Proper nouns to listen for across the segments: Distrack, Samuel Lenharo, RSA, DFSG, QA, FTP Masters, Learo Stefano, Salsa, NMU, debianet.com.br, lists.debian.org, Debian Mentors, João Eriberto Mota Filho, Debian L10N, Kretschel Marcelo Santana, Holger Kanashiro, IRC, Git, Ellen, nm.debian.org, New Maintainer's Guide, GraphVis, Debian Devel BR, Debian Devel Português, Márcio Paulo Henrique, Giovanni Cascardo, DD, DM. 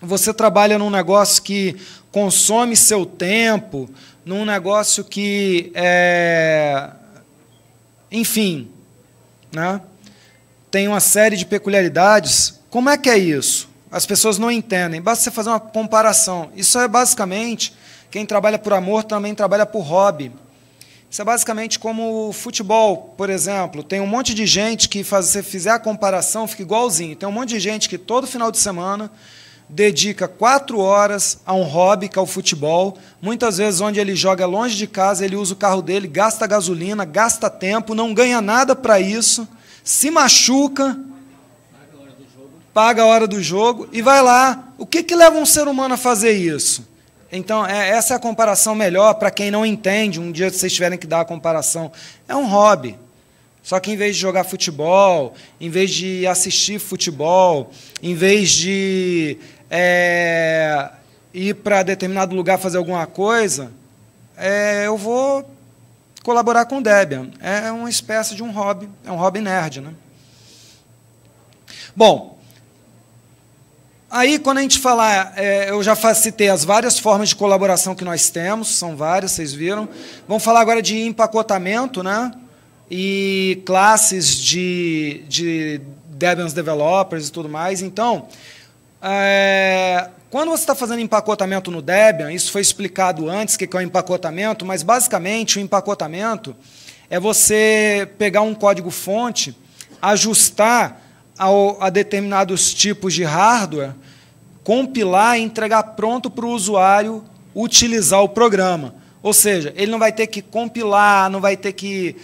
você trabalha num negócio que consome seu tempo, num negócio que, enfim, né, tem uma série de peculiaridades. Como é que é isso? As pessoas não entendem. Basta você fazer uma comparação. Isso é basicamente, quem trabalha por amor também trabalha por hobby. Isso é basicamente como o futebol, por exemplo. Tem um monte de gente que, se você fizer a comparação, fica igualzinho. Tem um monte de gente que, todo final de semana, dedica 4 horas a um hobby, que é o futebol. Muitas vezes, onde ele joga longe de casa, ele usa o carro dele, gasta gasolina, gasta tempo, não ganha nada para isso, se machuca, paga a hora do jogo e vai lá. O que que leva um ser humano a fazer isso? Então, essa é a comparação melhor para quem não entende. Um dia, se vocês tiverem que dar a comparação, é um hobby. Só que, em vez de jogar futebol, em vez de assistir futebol, em vez de ir para determinado lugar fazer alguma coisa, eu vou colaborar com o Debian. É uma espécie de um hobby. É um hobby nerd, né? Bom, aí, quando a gente falar, eu já citei as várias formas de colaboração que nós temos, são várias, vocês viram. Vamos falar agora de empacotamento, né? E classes de Debian Developers e tudo mais. Então, quando você está fazendo empacotamento no Debian, isso foi explicado antes, o que é o empacotamento, mas, basicamente, o empacotamento é você pegar um código-fonte, ajustar a determinados tipos de hardware, compilar e entregar pronto para o usuário utilizar o programa. Ou seja, ele não vai ter que compilar, não vai ter que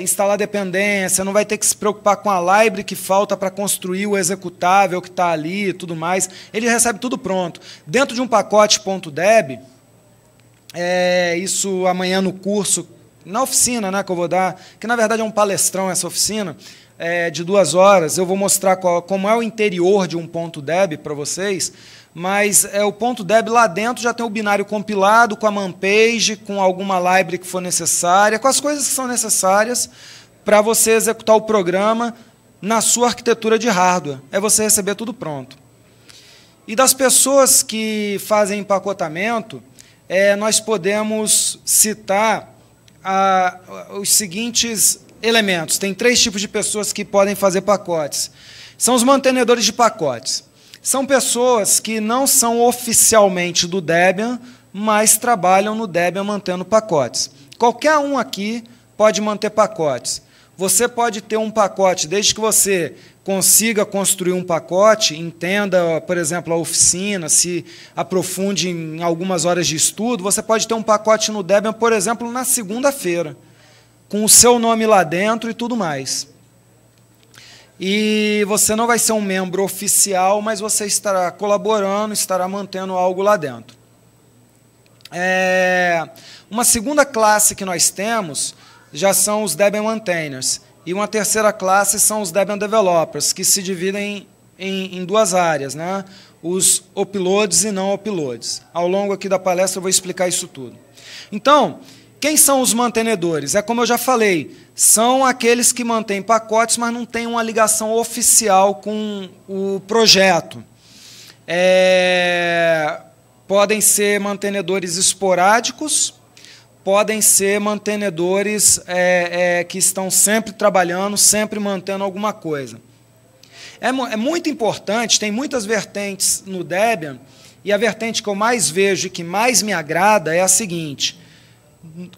instalar dependência, não vai ter que se preocupar com a library que falta para construir o executável que está ali e tudo mais. Ele recebe tudo pronto. Dentro de um pacote.deb, isso amanhã no curso, na oficina, né, que eu vou dar, que na verdade é um palestrão essa oficina, de 2 horas, eu vou mostrar como é o interior de um .deb para vocês, mas o .deb lá dentro já tem o binário compilado, com a manpage, com alguma library que for necessária, com as coisas que são necessárias para você executar o programa na sua arquitetura de hardware. É você receber tudo pronto. E das pessoas que fazem empacotamento, nós podemos citar os seguintes elementos. Tem 3 tipos de pessoas que podem fazer pacotes. São os mantenedores de pacotes. São pessoas que não são oficialmente do Debian, mas trabalham no Debian mantendo pacotes. Qualquer um aqui pode manter pacotes. Você pode ter um pacote, desde que você consiga construir um pacote, entenda, por exemplo, a oficina, se aprofunde em algumas horas de estudo, você pode ter um pacote no Debian, por exemplo, na segunda-feira, com o seu nome lá dentro e tudo mais. E você não vai ser um membro oficial, mas você estará colaborando, estará mantendo algo lá dentro. Uma segunda classe que nós temos já são os Debian Maintainers. E uma terceira classe são os Debian Developers, que se dividem em 2 áreas, né? Os uploads e não uploads. Ao longo aqui da palestra eu vou explicar isso tudo. Então, quem são os mantenedores? É como eu já falei, são aqueles que mantêm pacotes, mas não têm uma ligação oficial com o projeto. Podem ser mantenedores esporádicos, podem ser mantenedores que estão sempre trabalhando, sempre mantendo alguma coisa. É muito importante, tem muitas vertentes no Debian, e a vertente que eu mais vejo e que mais me agrada é a seguinte: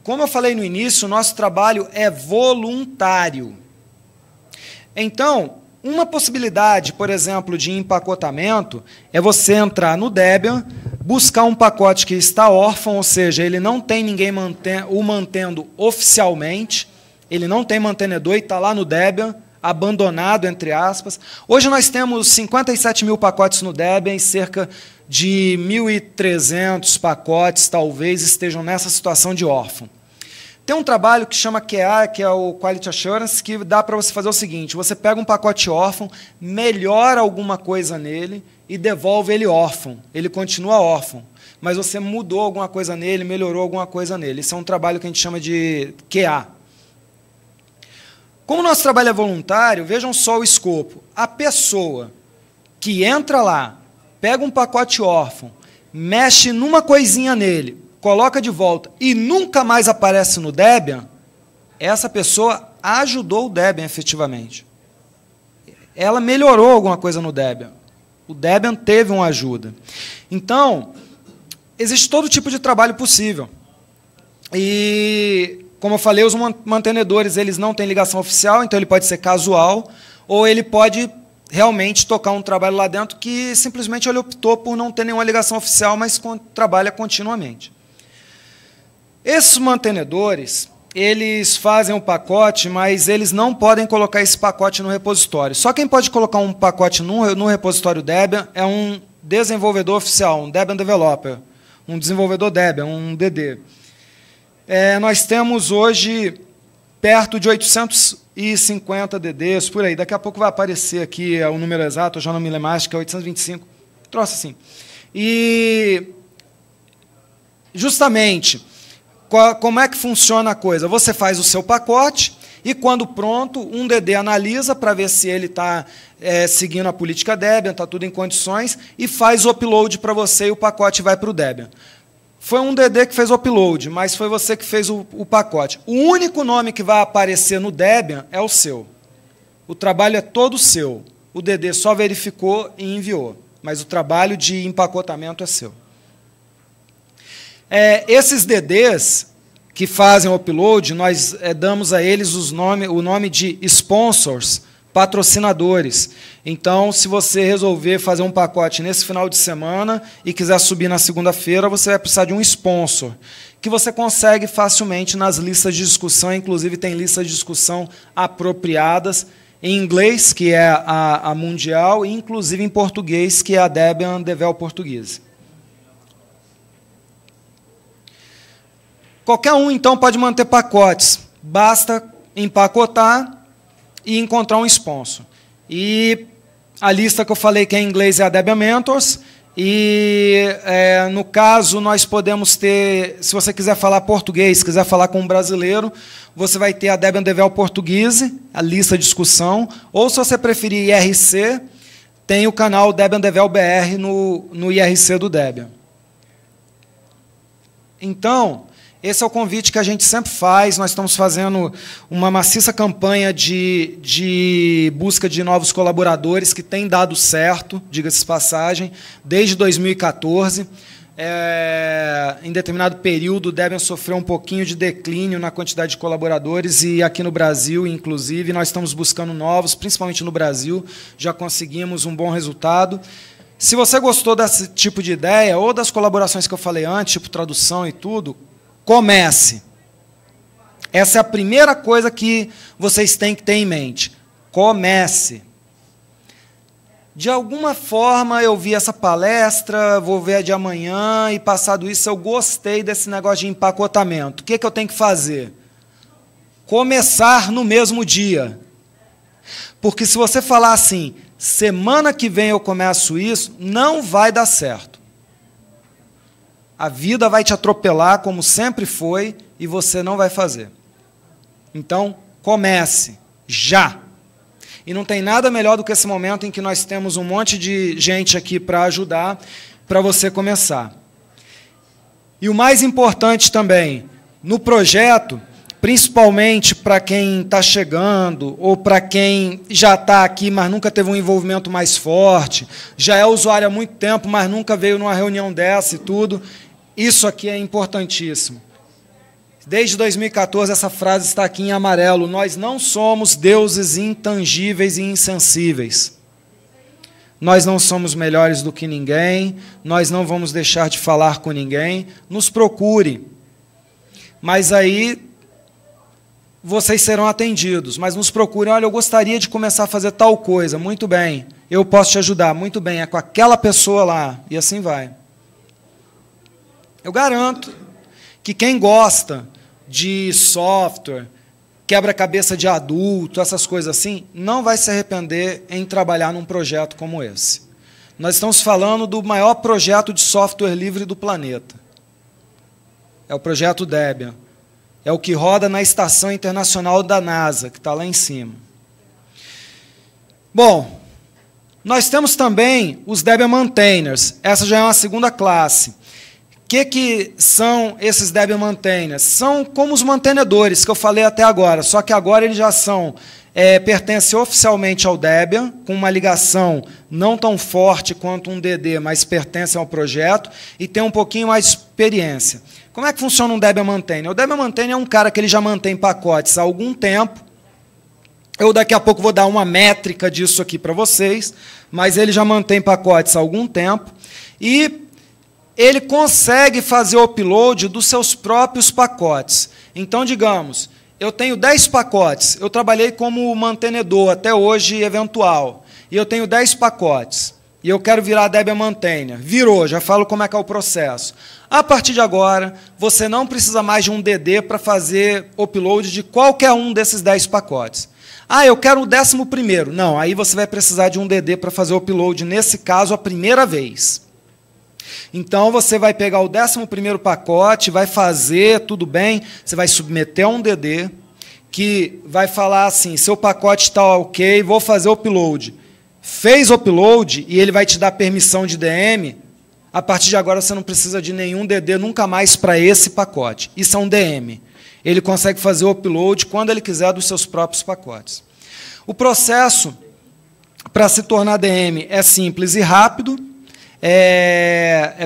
como eu falei no início, o nosso trabalho é voluntário. Então, uma possibilidade, por exemplo, de empacotamento é você entrar no Debian, buscar um pacote que está órfão, ou seja, ele não tem ninguém o mantendo oficialmente, ele não tem mantenedor e está lá no Debian, abandonado, entre aspas. Hoje nós temos 57 mil pacotes no Debian e cerca de 1.300 pacotes, talvez, estejam nessa situação de órfão. Tem um trabalho que chama QA, que é o Quality Assurance, que dá para você fazer o seguinte: você pega um pacote órfão, melhora alguma coisa nele e devolve ele órfão. Ele continua órfão, mas você mudou alguma coisa nele, melhorou alguma coisa nele. Isso é um trabalho que a gente chama de QA. Como o nosso trabalho é voluntário, vejam só o escopo. A pessoa que entra lá, pega um pacote órfão, mexe numa coisinha nele, coloca de volta e nunca mais aparece no Debian, essa pessoa ajudou o Debian efetivamente. Ela melhorou alguma coisa no Debian. O Debian teve uma ajuda. Então, existe todo tipo de trabalho possível. E, como eu falei, os mantenedores eles não têm ligação oficial, então ele pode ser casual, ou ele pode realmente tocar um trabalho lá dentro que simplesmente ele optou por não ter nenhuma ligação oficial, mas trabalha continuamente. Esses mantenedores, eles fazem um pacote, mas eles não podem colocar esse pacote no repositório. Só quem pode colocar um pacote no repositório Debian é um desenvolvedor oficial, um Debian Developer, um desenvolvedor Debian, um DD. Nós temos hoje perto de 850 DDs, por aí. Daqui a pouco vai aparecer aqui o número exato, eu já não me lembro mais, que é 825. Troço assim. E, justamente, como é que funciona a coisa? Você faz o seu pacote e, quando pronto, um DD analisa para ver se ele está seguindo a política Debian, está tudo em condições, e faz o upload para você e o pacote vai para o Debian. Foi um DD que fez o upload, mas foi você que fez o pacote. O único nome que vai aparecer no Debian é o seu. O trabalho é todo seu. O DD só verificou e enviou, mas o trabalho de empacotamento é seu. Esses DDs que fazem o upload, nós damos a eles o nome de sponsors, patrocinadores. Então, se você resolver fazer um pacote nesse final de semana e quiser subir na segunda-feira, você vai precisar de um sponsor, que você consegue facilmente nas listas de discussão, inclusive tem listas de discussão apropriadas em inglês, que é a mundial, e inclusive em português, que é a Debian Devel Português. Qualquer um, então, pode manter pacotes. Basta empacotar e encontrar um sponsor. E a lista que eu falei que é em inglês é a Debian Mentors, e no caso nós podemos ter, se você quiser falar português, quiser falar com um brasileiro, você vai ter a Debian Devel Português, a lista de discussão, ou se você preferir IRC, tem o canal Debian Devel BR no IRC do Debian. Então, esse é o convite que a gente sempre faz. Nós estamos fazendo uma maciça campanha de busca de novos colaboradores, que tem dado certo, diga-se de passagem, desde 2014. Em determinado período, o Debian sofreu um pouquinho de declínio na quantidade de colaboradores, e aqui no Brasil, inclusive, nós estamos buscando novos, principalmente no Brasil. Já conseguimos um bom resultado. Se você gostou desse tipo de ideia, ou das colaborações que eu falei antes, tipo tradução e tudo, comece. Essa é a primeira coisa que vocês têm que ter em mente. Comece. De alguma forma, eu vi essa palestra, vou ver a de amanhã, e passado isso, eu gostei desse negócio de empacotamento. O que é que eu tenho que fazer? Começar no mesmo dia. Porque se você falar assim, semana que vem eu começo isso, não vai dar certo. A vida vai te atropelar, como sempre foi, e você não vai fazer. Então, comece, já. E não tem nada melhor do que esse momento em que nós temos um monte de gente aqui para ajudar, para você começar. E o mais importante também, no projeto, principalmente para quem está chegando, ou para quem já está aqui, mas nunca teve um envolvimento mais forte, já é usuário há muito tempo, mas nunca veio numa reunião dessa e tudo, isso aqui é importantíssimo. Desde 2014, essa frase está aqui em amarelo. Nós não somos deuses intangíveis e insensíveis. Nós não somos melhores do que ninguém, nós não vamos deixar de falar com ninguém. Nos procure. Mas aí vocês serão atendidos, mas nos procurem. Olha, eu gostaria de começar a fazer tal coisa. Muito bem. Eu posso te ajudar. Muito bem. É com aquela pessoa lá. E assim vai. Eu garanto que quem gosta de software, quebra-cabeça de adulto, essas coisas assim, não vai se arrepender em trabalhar num projeto como esse. Nós estamos falando do maior projeto de software livre do planeta. É o projeto Debian. É o que roda na Estação Internacional da NASA, que está lá em cima. Bom, Nós temos também os Debian Maintainers. Essa já é uma segunda classe. O que são esses Debian Maintainers? São como os mantenedores que eu falei até agora, só que agora eles já são, pertencem oficialmente ao Debian, com uma ligação não tão forte quanto um DD, mas pertencem ao projeto e tem um pouquinho mais de experiência. Como é que funciona um Debian Maintainer? O Debian Maintainer é um cara que ele já mantém pacotes há algum tempo. Eu daqui a pouco vou dar uma métrica disso aqui para vocês, mas ele já mantém pacotes há algum tempo e ele consegue fazer o upload dos seus próprios pacotes. Então, digamos, eu tenho 10 pacotes, eu trabalhei como mantenedor até hoje eventual, e eu tenho 10 pacotes, e eu quero virar Debian Maintainer. Virou, já falo como é que é o processo. A partir de agora, você não precisa mais de um DD para fazer upload de qualquer um desses 10 pacotes. Ah, eu quero o 11º. Não, aí você vai precisar de um DD para fazer o upload, nesse caso, a primeira vez. Então, você vai pegar o 11º pacote, vai fazer, tudo bem, você vai submeter um DD, que vai falar assim, seu pacote está ok, vou fazer o upload. Fez o upload e ele vai te dar permissão de DM, a partir de agora você não precisa de nenhum DD nunca mais para esse pacote. Isso é um DM. Ele consegue fazer o upload quando ele quiser dos seus próprios pacotes. O processo para se tornar DM é simples e rápido.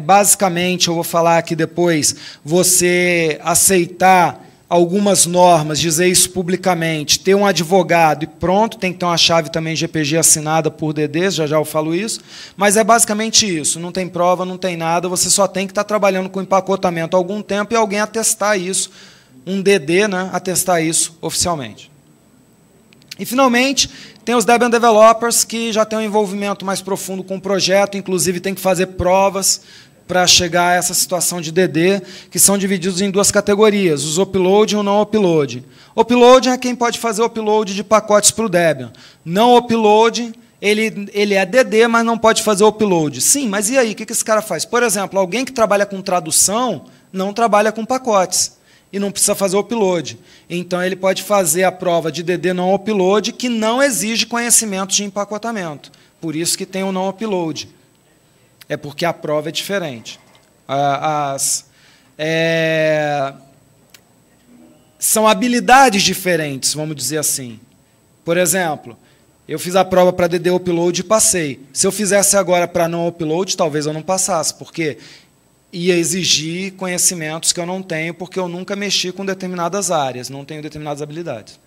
Basicamente, eu vou falar aqui depois, você aceitar algumas normas, dizer isso publicamente, ter um advogado e pronto, tem que ter uma chave também GPG assinada por DD, já eu falo isso, mas é basicamente isso, não tem prova, não tem nada, você só tem que estar trabalhando com empacotamento há algum tempo e alguém atestar isso, um DD, né, atestar isso oficialmente. E, finalmente, tem os Debian Developers, que já têm um envolvimento mais profundo com o projeto, inclusive tem que fazer provas para chegar a essa situação de DD, que são divididos em duas categorias, os upload e o não upload. Upload é quem pode fazer upload de pacotes para o Debian. Não upload, ele é DD, mas não pode fazer upload. Sim, mas e aí, o que esse cara faz? Por exemplo, alguém que trabalha com tradução não trabalha com pacotes e não precisa fazer o upload. Então, ele pode fazer a prova de DD não upload, que não exige conhecimento de empacotamento. Por isso que tem o não upload. É porque a prova é diferente. São habilidades diferentes, vamos dizer assim. Por exemplo, eu fiz a prova para DD upload e passei. Se eu fizesse agora para não upload, talvez eu não passasse, porque ia exigir conhecimentos que eu não tenho, porque eu nunca mexi com determinadas áreas, não tenho determinadas habilidades.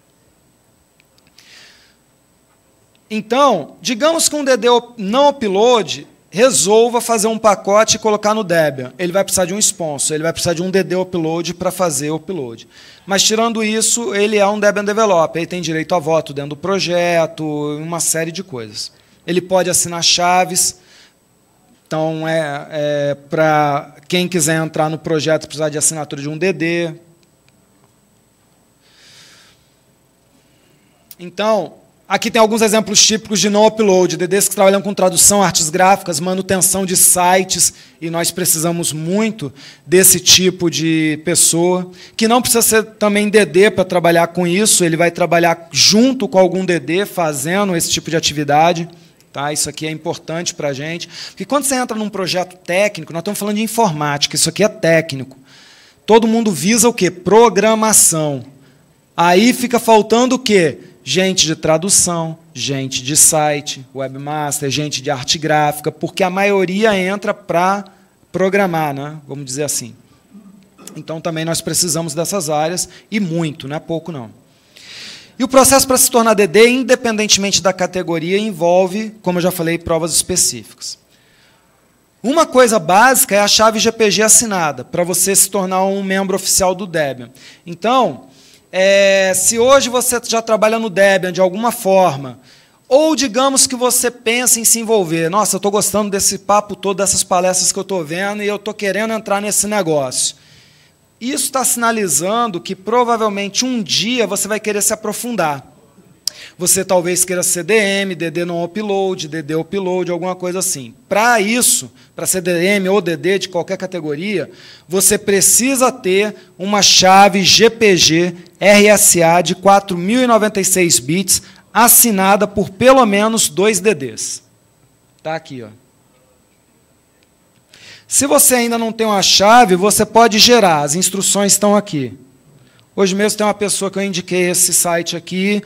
Então, digamos que um DD não upload resolva fazer um pacote e colocar no Debian. Ele vai precisar de um sponsor, ele vai precisar de um DD upload para fazer o upload. Mas, tirando isso, ele é um Debian Developer, ele tem direito a voto dentro do projeto, uma série de coisas. Ele pode assinar chaves. Então, para quem quiser entrar no projeto, precisar de assinatura de um DD. Então, aqui tem alguns exemplos típicos de não-upload, DDs que trabalham com tradução, artes gráficas, manutenção de sites, e nós precisamos muito desse tipo de pessoa, que não precisa ser também DD para trabalhar com isso, ele vai trabalhar junto com algum DD, fazendo esse tipo de atividade. Tá, isso aqui é importante para a gente, porque quando você entra num projeto técnico, nós estamos falando de informática, isso aqui é técnico. Todo mundo visa o quê? Programação. Aí fica faltando o quê? Gente de tradução, gente de site, webmaster, gente de arte gráfica, porque a maioria entra para programar, né? Vamos dizer assim. Então, também nós precisamos dessas áreas, e muito, não é pouco, não. E o processo para se tornar DD, independentemente da categoria, envolve, como eu já falei, provas específicas. Uma coisa básica é a chave GPG assinada, para você se tornar um membro oficial do Debian. Então, se hoje você já trabalha no Debian de alguma forma, ou digamos que você pensa em se envolver, nossa, eu estou gostando desse papo todo, dessas palestras que eu estou vendo, e eu estou querendo entrar nesse negócio. Isso está sinalizando que, provavelmente, um dia você vai querer se aprofundar. Você talvez queira ser DM, DD não upload, DD upload, alguma coisa assim. Para isso, para ser DM ou DD de qualquer categoria, você precisa ter uma chave GPG RSA de 4096 bits assinada por pelo menos 2 DDs. Está aqui, ó. Se você ainda não tem uma chave, você pode gerar. As instruções estão aqui. Hoje mesmo tem uma pessoa que eu indiquei esse site aqui,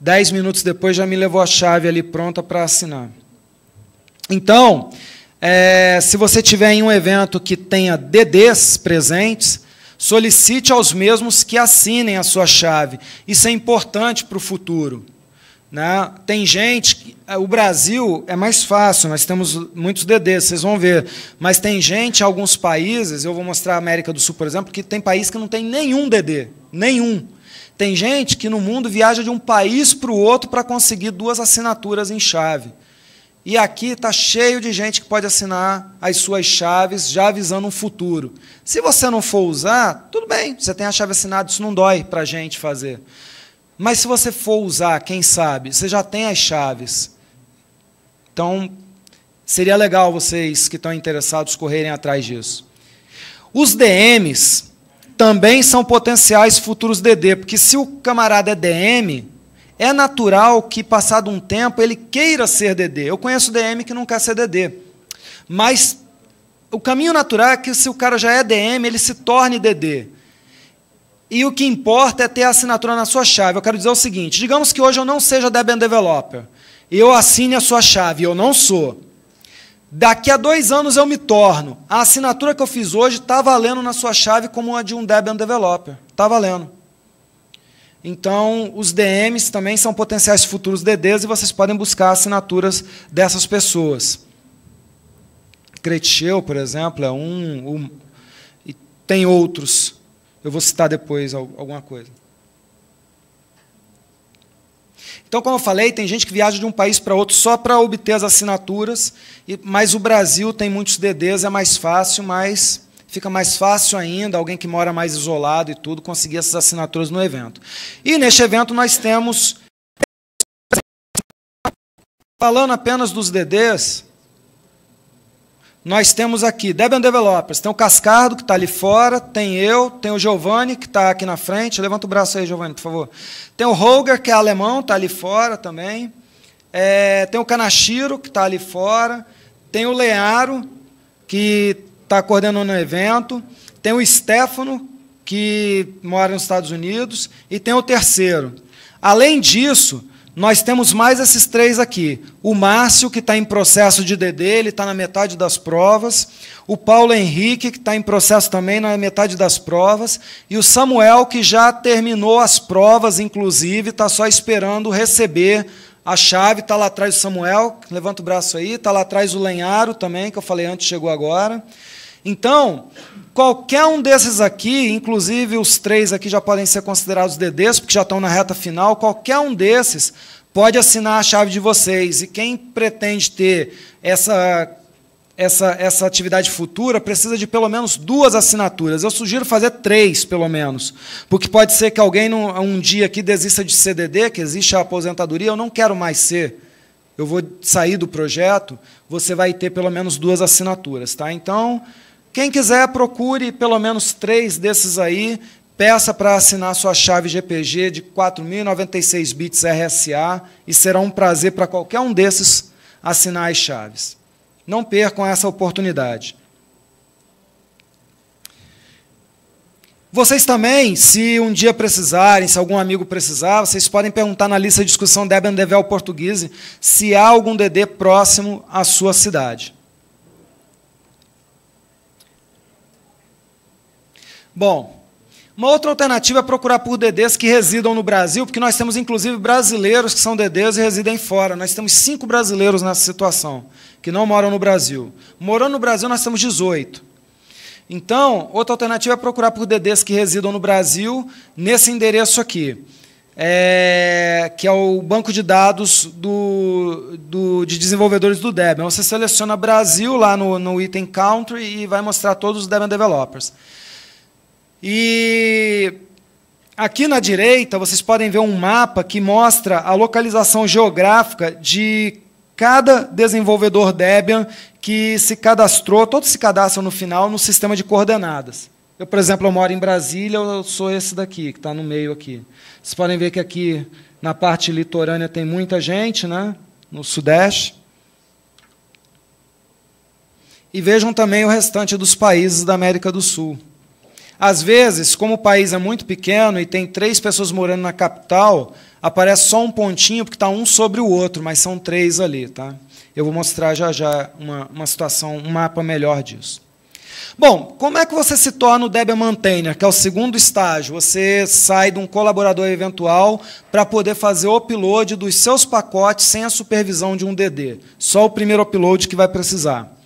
10 minutos depois já me levou a chave ali pronta para assinar. Então, se você tiver em um evento que tenha DDs presentes, solicite aos mesmos que assinem a sua chave. Isso é importante para o futuro. Né? Tem gente... O Brasil é mais fácil, nós temos muitos DDs, vocês vão ver. Mas tem gente, alguns países, eu vou mostrar a América do Sul, por exemplo, que tem país que não tem nenhum DD, nenhum. Tem gente que no mundo viaja de um país para o outro para conseguir 2 assinaturas em chave. E aqui está cheio de gente que pode assinar as suas chaves, já avisando um futuro. Se você não for usar, tudo bem, você tem a chave assinada, isso não dói para a gente fazer. Mas se você for usar, quem sabe, você já tem as chaves. Então, seria legal vocês que estão interessados correrem atrás disso. Os DMs também são potenciais futuros DD, porque se o camarada é DM... É natural que, passado um tempo, ele queira ser DD. Eu conheço DM que não quer ser DD. Mas o caminho natural é que, se o cara já é DM, ele se torne DD. E o que importa é ter a assinatura na sua chave. Eu quero dizer o seguinte, digamos que hoje eu não seja Debian Developer, e eu assine a sua chave, eu não sou. Daqui a 2 anos eu me torno. A assinatura que eu fiz hoje está valendo na sua chave como a de um Debian Developer. Está valendo. Então, os DMs também são potenciais futuros DDs e vocês podem buscar assinaturas dessas pessoas. Kretschel, por exemplo, é um e tem outros. Eu vou citar depois alguma coisa. Então, como eu falei, tem gente que viaja de um país para outro só para obter as assinaturas, mas o Brasil tem muitos DDs, é mais fácil, mas... Fica mais fácil ainda, alguém que mora mais isolado e tudo, conseguir essas assinaturas no evento. E neste evento nós temos, falando apenas dos DDs, nós temos aqui Debian Developers, tem o Cascardo, que está ali fora, tem eu, tem o Giovanni, que está aqui na frente, levanta o braço aí, Giovanni, por favor. Tem o Holger, que é alemão, está ali fora também. Tem o Kanashiro, que está ali fora. Tem o Learo, que... está coordenando o evento, tem o Stefano, que mora nos Estados Unidos, e tem o terceiro. Além disso, nós temos mais esses 3 aqui. O Márcio, que está em processo de DD, ele está na metade das provas. O Paulo Henrique, que está em processo também na metade das provas. E o Samuel, que já terminou as provas, inclusive, está só esperando receber a chave. Está lá atrás o Samuel, levanta o braço aí. Está lá atrás o Lenharo também, que eu falei antes, chegou agora. Então, qualquer um desses aqui, inclusive os 3 aqui já podem ser considerados DDs, porque já estão na reta final, qualquer um desses pode assinar a chave de vocês. E quem pretende ter essa atividade futura precisa de pelo menos 2 assinaturas. Eu sugiro fazer 3, pelo menos, porque pode ser que alguém um dia aqui desista de ser DD, que existe a aposentadoria, eu não quero mais ser, eu vou sair do projeto, você vai ter pelo menos 2 assinaturas. Tá? Então... Quem quiser, procure pelo menos 3 desses aí, peça para assinar sua chave GPG de 4096 bits RSA, e será um prazer para qualquer um desses assinar as chaves. Não percam essa oportunidade. Vocês também, se um dia precisarem, se algum amigo precisar, vocês podem perguntar na lista de discussão Debian Devel Português se há algum DD próximo à sua cidade. Bom, uma outra alternativa é procurar por DDs que residam no Brasil, porque nós temos, inclusive, brasileiros que são DDs e residem fora. Nós temos 5 brasileiros nessa situação, que não moram no Brasil. Morando no Brasil, nós temos 18. Então, outra alternativa é procurar por DDs que residam no Brasil, nesse endereço aqui, que é o banco de dados de desenvolvedores do Debian. Você seleciona Brasil lá no item Country e vai mostrar todos os Debian Developers. E aqui na direita, vocês podem ver um mapa que mostra a localização geográfica de cada desenvolvedor Debian que se cadastrou, todos se cadastram no final, no sistema de coordenadas. Eu, por exemplo, eu moro em Brasília, eu sou esse daqui, que está no meio aqui. Vocês podem ver que aqui na parte litorânea tem muita gente, né? No Sudeste. E vejam também o restante dos países da América do Sul. Às vezes, como o país é muito pequeno e tem 3 pessoas morando na capital, aparece só um pontinho, porque está um sobre o outro, mas são 3 ali. Tá? Eu vou mostrar já já uma situação, um mapa melhor disso. Bom, como é que você se torna o Debian Maintainer, que é o segundo estágio? Você sai de um colaborador eventual para poder fazer o upload dos seus pacotes sem a supervisão de um DD. Só o primeiro upload que vai precisar.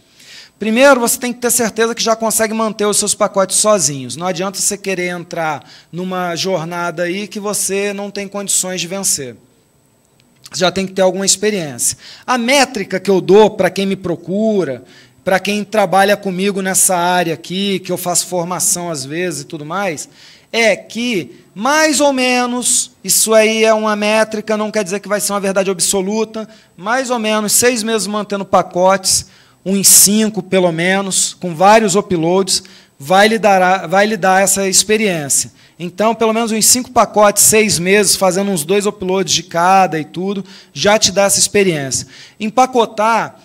Primeiro, você tem que ter certeza que já consegue manter os seus pacotes sozinhos. Não adianta você querer entrar numa jornada aí que você não tem condições de vencer. Você já tem que ter alguma experiência. A métrica que eu dou para quem me procura, para quem trabalha comigo nessa área aqui, que eu faço formação às vezes e tudo mais, é que, mais ou menos, isso aí é uma métrica, não quer dizer que vai ser uma verdade absoluta, mais ou menos 6 meses mantendo pacotes, 1 em 5, pelo menos, com vários uploads, vai lhe dar essa experiência. Então, pelo menos uns 5 pacotes, 6 meses, fazendo uns 2 uploads de cada e tudo, já te dá essa experiência. Empacotar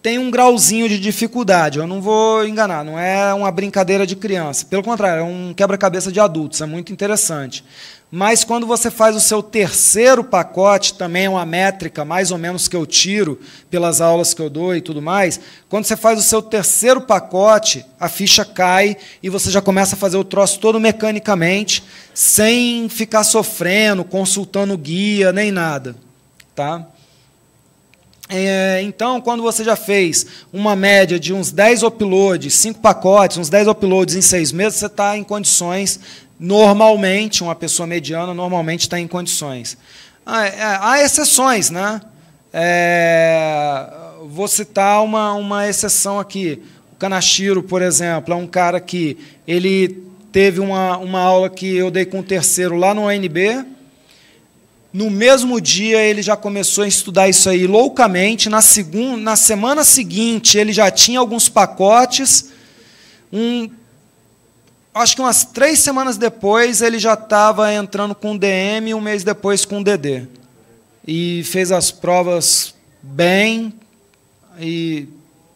tem um grauzinho de dificuldade, eu não vou enganar, não é uma brincadeira de criança. Pelo contrário, é um quebra-cabeça de adultos, é muito interessante. Mas quando você faz o seu 3º pacote, também é uma métrica mais ou menos que eu tiro pelas aulas que eu dou e tudo mais, quando você faz o seu 3º pacote, a ficha cai e você já começa a fazer o troço todo mecanicamente, sem ficar sofrendo, consultando guia, nem nada. Tá? Então, quando você já fez uma média de uns 10 uploads, 5 pacotes, uns 10 uploads em 6 meses, você está em condições, normalmente, uma pessoa mediana normalmente está em condições. Há exceções, né? Vou citar uma exceção aqui. O Kanashiro, por exemplo, é um cara que ele teve uma aula que eu dei com o terceiro lá no ONB. No mesmo dia, ele já começou a estudar isso aí loucamente. Na semana seguinte, ele já tinha alguns pacotes. Acho que umas 3 semanas depois, ele já estava entrando com DM e um mês depois com DD. E fez as provas bem e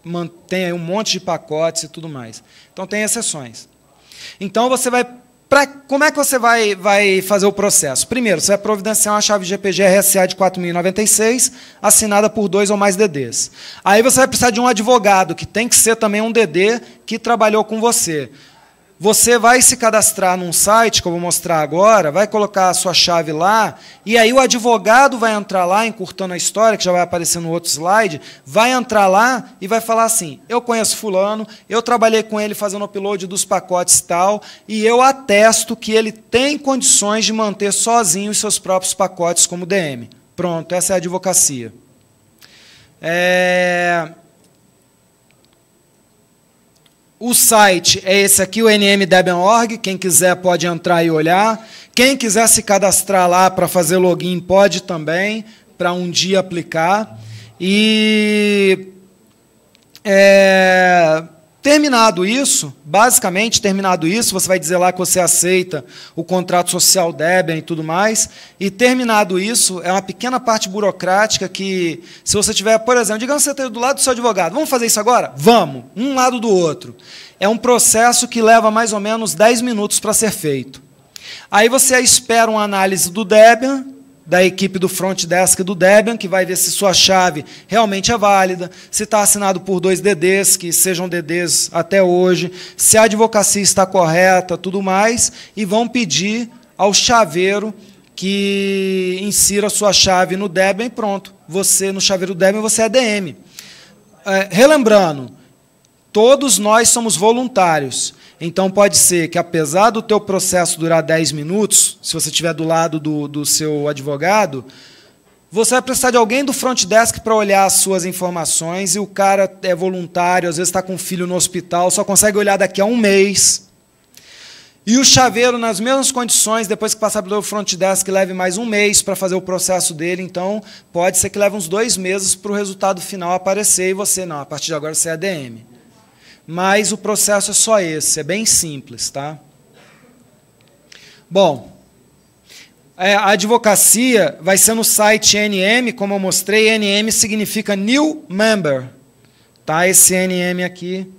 mantém aí um monte de pacotes e tudo mais. Então, tem exceções. Então, você vai... Como é que você vai fazer o processo? Primeiro, você vai providenciar uma chave GPG RSA de 4096, assinada por 2 ou mais DDs. Aí você vai precisar de um advogado, que tem que ser também um DD que trabalhou com você. Você vai se cadastrar num site, que eu vou mostrar agora, vai colocar a sua chave lá, e aí o advogado vai entrar lá, encurtando a história, que já vai aparecer no outro slide, vai entrar lá e vai falar assim, eu conheço fulano, eu trabalhei com ele fazendo upload dos pacotes tal, e eu atesto que ele tem condições de manter sozinho os seus próprios pacotes como DM. Pronto, essa é a advocacia. O site é esse aqui, o nm.debian.org. Quem quiser pode entrar e olhar. Quem quiser se cadastrar lá para fazer login pode também, para um dia aplicar. E terminado isso, basicamente terminado isso, você vai dizer lá que você aceita o contrato social Debian e tudo mais. E terminado isso, é uma pequena parte burocrática que, se você tiver, por exemplo, digamos que você esteja do lado do seu advogado, vamos fazer isso agora? Vamos, um lado do outro. É um processo que leva mais ou menos 10 minutos para ser feito. Aí você espera uma análise do Debian, da equipe do front desk do Debian, que vai ver se sua chave realmente é válida, se está assinado por 2 DDs, que sejam DDs até hoje, se a advocacia está correta, tudo mais, e vão pedir ao chaveiro que insira sua chave no Debian e pronto. Você, no chaveiro Debian, você é DM. Relembrando, todos nós somos voluntários. Então, pode ser que, apesar do teu processo durar 10 minutos, se você estiver do lado do seu advogado, você vai precisar de alguém do front desk para olhar as suas informações, e o cara é voluntário, às vezes está com um filho no hospital, só consegue olhar daqui a um mês. E o chaveiro, nas mesmas condições, depois que passar pelo front desk, leve mais um mês para fazer o processo dele. Então, pode ser que leve uns 2 meses para o resultado final aparecer, e você, não, a partir de agora você é DM. Mas o processo é só esse, é bem simples, tá? Bom, a advocacia vai ser no site NM, como eu mostrei. NM significa New Member. Tá? Esse NM aqui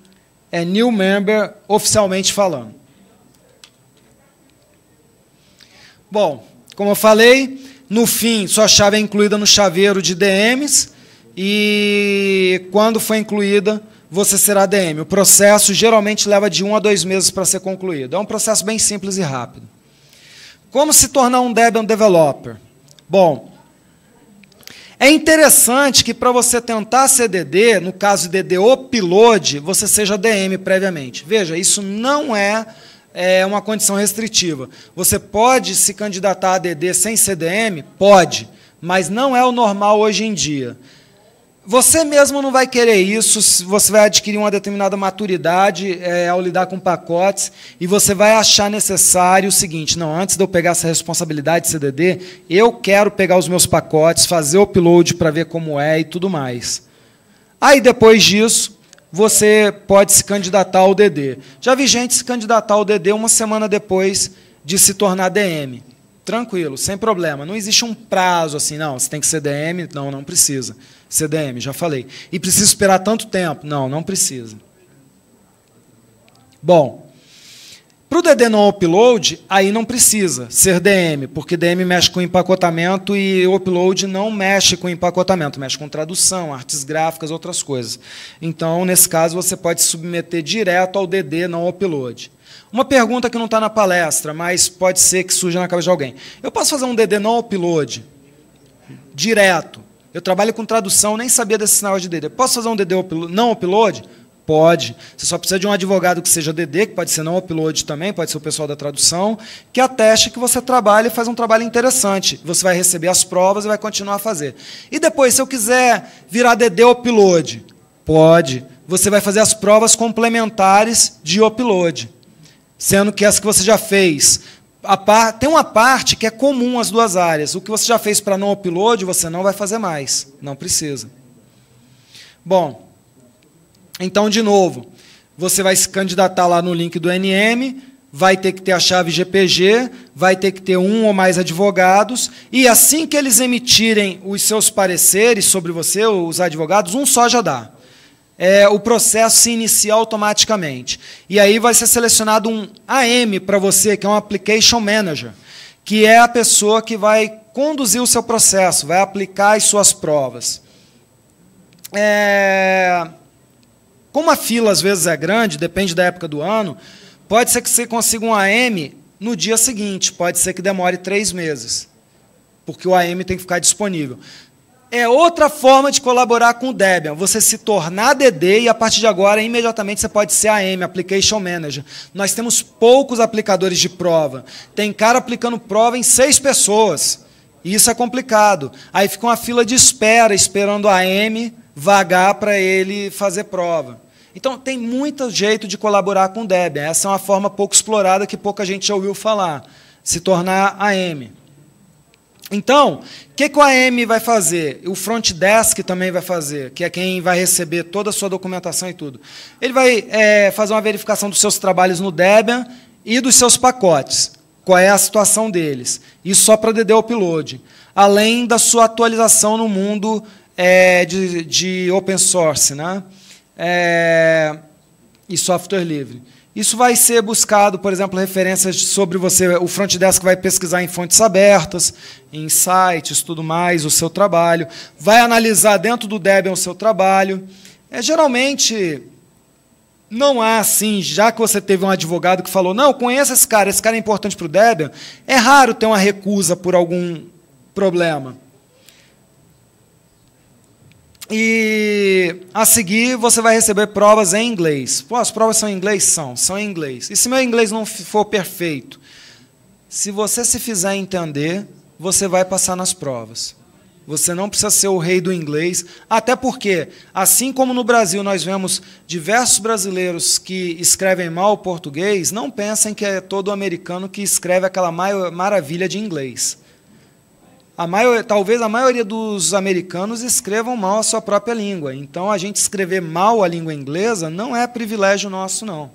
é New Member, oficialmente falando. Bom, como eu falei, no fim, sua chave é incluída no chaveiro de DMs e, quando for incluída, você será DM. O processo geralmente leva de 1 a 2 meses para ser concluído. É um processo bem simples e rápido. Como se tornar um Debian Developer? Bom, é interessante que, para você tentar ser DD, no caso DD upload, você seja DM previamente. Veja, isso não é uma condição restritiva. Você pode se candidatar a DD sem ser DM? Pode, mas não é o normal hoje em dia. Você mesmo não vai querer isso, você vai adquirir uma determinada maturidade ao lidar com pacotes, e você vai achar necessário o seguinte: não, antes de eu pegar essa responsabilidade de CDD, eu quero pegar os meus pacotes, fazer o upload para ver como é e tudo mais. Aí, depois disso, você pode se candidatar ao DD. Já vi gente se candidatar ao DD 1 semana depois de se tornar DM. Tranquilo, sem problema. Não existe um prazo assim, não, você tem que ser DM, não, não precisa. CDM, já falei. E precisa esperar tanto tempo? Não, não precisa. Bom, para o DD não upload, aí não precisa ser DM, porque DM mexe com empacotamento e o upload não mexe com empacotamento, mexe com tradução, artes gráficas, outras coisas. Então, nesse caso, você pode se submeter direto ao DD não upload. Uma pergunta que não está na palestra, mas pode ser que surja na cabeça de alguém. Eu posso fazer um DD não upload direto? Eu trabalho com tradução, nem sabia desse sinal de DD. Posso fazer um DD não upload? Pode. Você só precisa de um advogado que seja DD, que pode ser não upload também, pode ser o pessoal da tradução, que ateste que você trabalha e faz um trabalho interessante. Você vai receber as provas e vai continuar a fazer. E depois, se eu quiser virar DD upload, pode. Você vai fazer as provas complementares de upload, sendo que as que você já fez... Tem uma parte que é comum às duas áreas. O que você já fez para não upload, você não vai fazer mais. Não precisa. Bom, então, de novo, você vai se candidatar lá no link do NM, vai ter que ter a chave GPG, vai ter que ter 1 ou mais advogados, e assim que eles emitirem os seus pareceres sobre você, os advogados, um só já dá. O processo se inicia automaticamente. E aí vai ser selecionado um AM para você, que é um Application Manager, que é a pessoa que vai conduzir o seu processo, vai aplicar as suas provas. Como a fila às vezes é grande, depende da época do ano, pode ser que você consiga um AM no dia seguinte, pode ser que demore 3 meses, porque o AM tem que ficar disponível. É outra forma de colaborar com o Debian, você se tornar DD e, a partir de agora, imediatamente você pode ser AM, Application Manager. Nós temos poucos aplicadores de prova. Tem cara aplicando prova em 6 pessoas. E isso é complicado. Aí fica uma fila de espera, esperando a AM vagar para ele fazer prova. Então, tem muito jeito de colaborar com o Debian. Essa é uma forma pouco explorada que pouca gente já ouviu falar. Se tornar AM. Então, o que o AM vai fazer? O front desk também vai fazer, que é quem vai receber toda a sua documentação e tudo. Ele vai fazer uma verificação dos seus trabalhos no Debian e dos seus pacotes. Qual é a situação deles? Isso só para DD Upload. Além da sua atualização no mundo de open source, né? E software livre. Isso vai ser buscado, por exemplo, referências sobre você. O front desk vai pesquisar em fontes abertas, em sites, tudo mais, o seu trabalho. Vai analisar dentro do Debian o seu trabalho. Geralmente, não há assim, já que você teve um advogado que falou, não, conheça esse cara é importante para o Debian, é raro ter uma recusa por algum problema. E, a seguir, você vai receber provas em inglês. Pô, as provas são em inglês? São em inglês. E se meu inglês não for perfeito? Se você se fizer entender, você vai passar nas provas. Você não precisa ser o rei do inglês, até porque, assim como no Brasil nós vemos diversos brasileiros que escrevem mal o português, não pensem que é todo americano que escreve aquela maravilha de inglês. Talvez a maioria dos americanos escrevam mal a sua própria língua. Então, a gente escrever mal a língua inglesa não é privilégio nosso, não.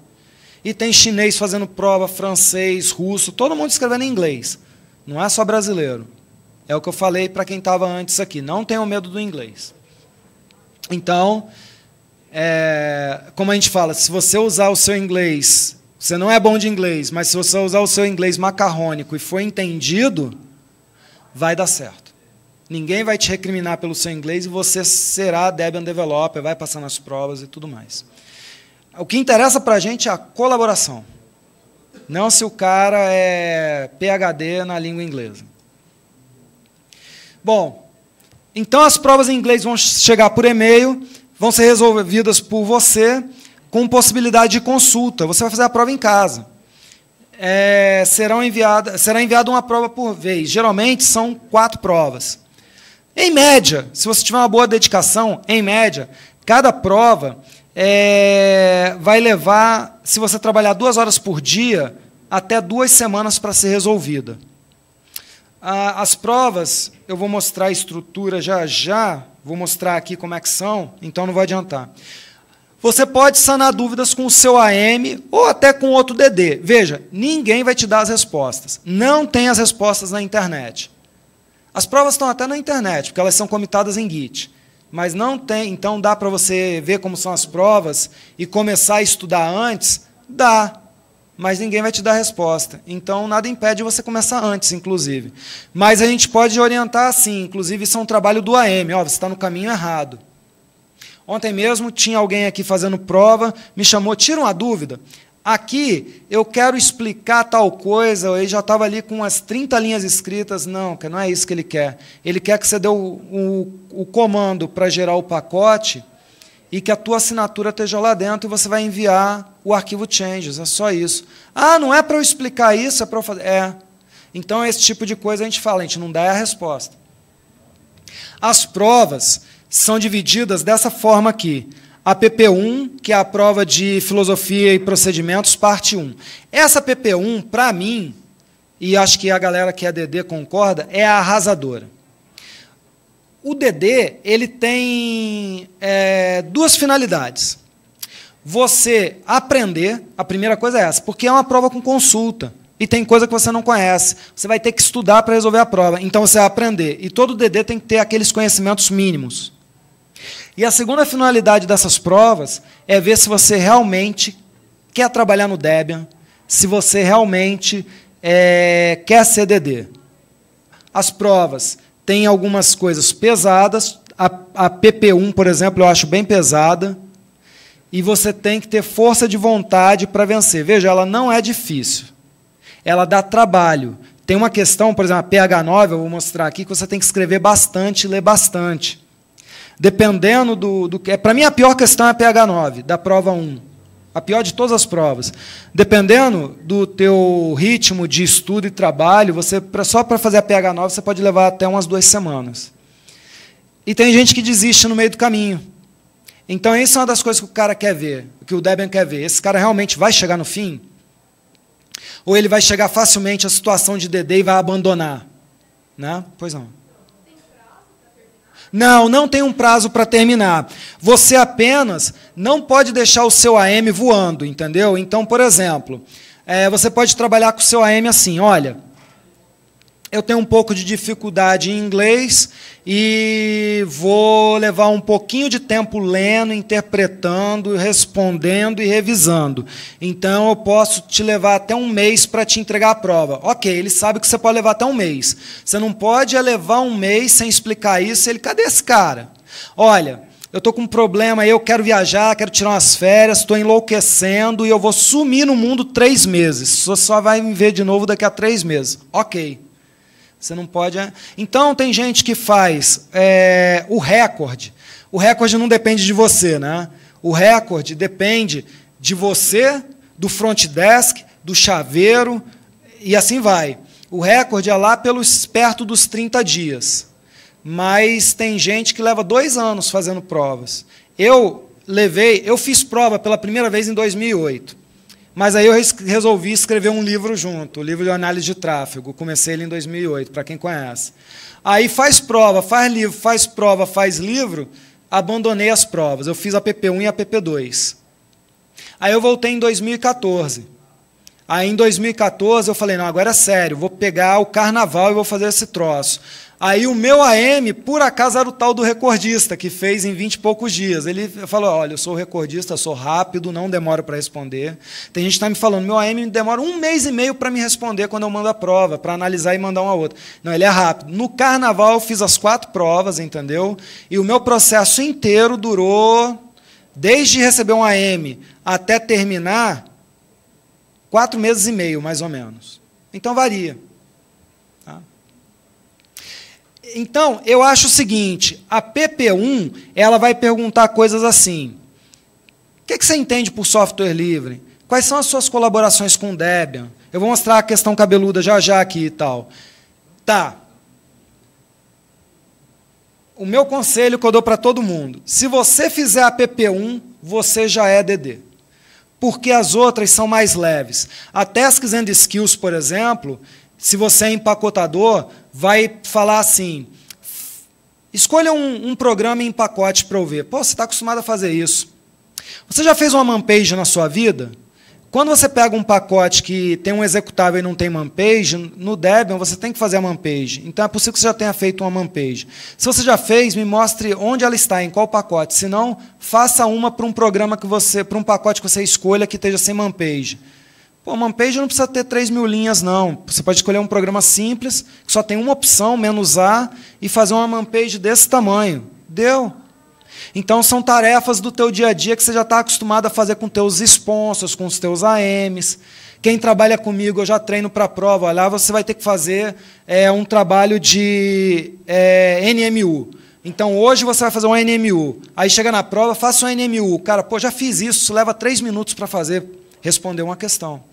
E tem chinês fazendo prova, francês, russo, todo mundo escrevendo em inglês. Não é só brasileiro. É o que eu falei para quem estava antes aqui. Não tenham medo do inglês. Então, como a gente fala, se você usar o seu inglês, você não é bom de inglês, mas se você usar o seu inglês macarrônico e for entendido, vai dar certo. Ninguém vai te recriminar pelo seu inglês e você será Debian Developer, vai passar nas provas e tudo mais. O que interessa para a gente é a colaboração. Não se o cara é PhD na língua inglesa. Bom, então as provas em inglês vão chegar por e-mail, vão ser resolvidas por você, com possibilidade de consulta. Você vai fazer a prova em casa. Será enviada uma prova por vez. Geralmente são 4 provas. Em média, se você tiver uma boa dedicação, em média, cada prova vai levar, se você trabalhar 2 horas por dia, até 2 semanas para ser resolvida. As provas, eu vou mostrar a estrutura já já, vou mostrar aqui como é que são, então não vou adiantar. Você pode sanar dúvidas com o seu AM ou até com outro DD. Veja, ninguém vai te dar as respostas. Não tem as respostas na internet. As provas estão até na internet, porque elas são comitadas em Git. Mas não tem, então dá para você ver como são as provas e começar a estudar antes? Dá, mas ninguém vai te dar a resposta. Então, nada impede você começar antes, inclusive. Mas a gente pode orientar assim, inclusive isso é um trabalho do AM, ó, você está no caminho errado. Ontem mesmo tinha alguém aqui fazendo prova, me chamou, tira uma dúvida. Aqui eu quero explicar tal coisa, ele já estava ali com umas 30 linhas escritas, não, não é isso que ele quer. Ele quer que você dê o comando para gerar o pacote e que a tua assinatura esteja lá dentro e você vai enviar o arquivo changes, é só isso. Ah, não é para eu explicar isso, é para eu fazer... É. Então, esse tipo de coisa a gente fala, a gente não dá a resposta. As provas são divididas dessa forma aqui. A PP1, que é a prova de filosofia e procedimentos, parte 1. Essa PP1, para mim, e acho que a galera que é DD concorda, é a arrasadora. O DD ele tem 2 finalidades. Você aprender, a primeira coisa é essa, porque é uma prova com consulta, e tem coisa que você não conhece. Você vai ter que estudar para resolver a prova. Então, você vai aprender. E todo DD tem que ter aqueles conhecimentos mínimos. E a segunda finalidade dessas provas é ver se você realmente quer trabalhar no Debian, se você realmente quer ser DD. As provas têm algumas coisas pesadas, a PP1, por exemplo, eu acho bem pesada, e você tem que ter força de vontade para vencer. Veja, ela não é difícil, ela dá trabalho. Tem uma questão, por exemplo, a PH9, eu vou mostrar aqui, que você tem que escrever bastante, ler bastante. Dependendo do que... Para mim, a pior questão é a PH9, da prova 1. A pior de todas as provas. Dependendo do teu ritmo de estudo e trabalho, você só para fazer a PH9 você pode levar até umas 2 semanas. E tem gente que desiste no meio do caminho. Então, isso é uma das coisas que o cara quer ver, que o Debian quer ver. Esse cara realmente vai chegar no fim? Ou ele vai chegar facilmente à situação de DD e vai abandonar? Né? Pois não. Não, não tem um prazo para terminar. Você apenas não pode deixar o seu AM voando, entendeu? Então, por exemplo, você pode trabalhar com o seu AM assim, olha, eu tenho um pouco de dificuldade em inglês e vou levar um pouquinho de tempo lendo, interpretando, respondendo e revisando. Então, eu posso te levar até 1 mês para te entregar a prova. Ok, ele sabe que você pode levar até 1 mês. Você não pode levar 1 mês sem explicar isso. Ele, cadê esse cara? Olha, eu estou com um problema, eu quero viajar, quero tirar umas férias, estou enlouquecendo e eu vou sumir no mundo 3 meses. Você só vai me ver de novo daqui a 3 meses. Ok. Você não pode... Então, tem gente que faz o recorde. O recorde não depende de você, né? O recorde depende de você, do front desk, do chaveiro, e assim vai. O recorde é lá perto dos 30 dias. Mas tem gente que leva 2 anos fazendo provas. Eu fiz prova pela primeira vez em 2008. Mas aí eu resolvi escrever um livro junto, o livro de análise de tráfego. Comecei ele em 2008, para quem conhece. Aí faz prova, faz livro, faz prova, faz livro, abandonei as provas. Eu fiz a PP1 e a PP2. Aí eu voltei em 2014. Aí em 2014 eu falei, não, agora é sério, vou pegar o carnaval e vou fazer esse troço. Aí o meu AM, por acaso, era o tal do recordista, que fez em 20 e poucos dias. Ele falou, olha, eu sou recordista, sou rápido, não demoro para responder. Tem gente que está me falando, meu AM demora 1 mês e meio para me responder quando eu mando a prova, para analisar e mandar uma a outra. Não, ele é rápido. No carnaval eu fiz as 4 provas, entendeu? E o meu processo inteiro durou, desde receber um AM até terminar, 4 meses e meio, mais ou menos. Então, varia. Então, eu acho o seguinte, a PP1 ela vai perguntar coisas assim, o que você entende por software livre? Quais são as suas colaborações com o Debian? Eu vou mostrar a questão cabeluda já já aqui e tal. Tá. O meu conselho que eu dou para todo mundo, se você fizer a PP1, você já é DD, porque as outras são mais leves. A Tasks and Skills, por exemplo, se você é empacotador, vai falar assim, escolha um programa em pacote para eu ver. Pô, você está acostumado a fazer isso. Você já fez uma manpage na sua vida? Quando você pega um pacote que tem um executável e não tem manpage, no Debian você tem que fazer a manpage. Então é possível que você já tenha feito uma manpage. Se você já fez, me mostre onde ela está, em qual pacote. Se não, faça uma para um programa que você, para um pacote que você escolha que esteja sem manpage. Pô, manpage não precisa ter 3.000 linhas, não. Você pode escolher um programa simples, que só tem uma opção, menos A, e fazer uma manpage desse tamanho. Deu? Então, são tarefas do teu dia a dia que você já está acostumado a fazer com teus sponsors, com os teus AMs. Quem trabalha comigo, eu já treino para a prova. Olha, você vai ter que fazer um trabalho de NMU. Então, hoje você vai fazer um NMU. Aí chega na prova, faça um NMU. Cara, pô, já fiz isso, leva 3 minutos para fazer, responder uma questão.